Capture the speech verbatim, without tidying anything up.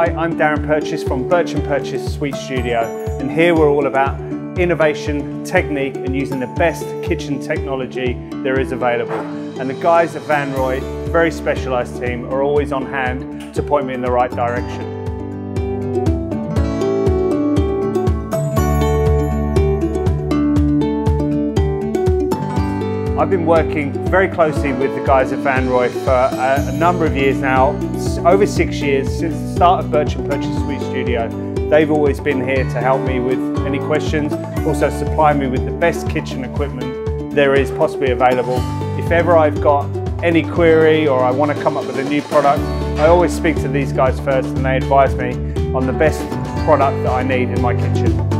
Hi, I'm Darren Purchase from Birch and Purchase Suite Studio, and here we're all about innovation, technique and using the best kitchen technology there is available. And the guys at Vanrooy, very specialised team, are always on hand to point me in the right direction. I've been working very closely with the guys at Vanrooy for a, a number of years now, over six years since the start of Birch and Purchase Suite Studio. They've always been here to help me with any questions, also supply me with the best kitchen equipment there is possibly available. If ever I've got any query or I want to come up with a new product, I always speak to these guys first and they advise me on the best product that I need in my kitchen.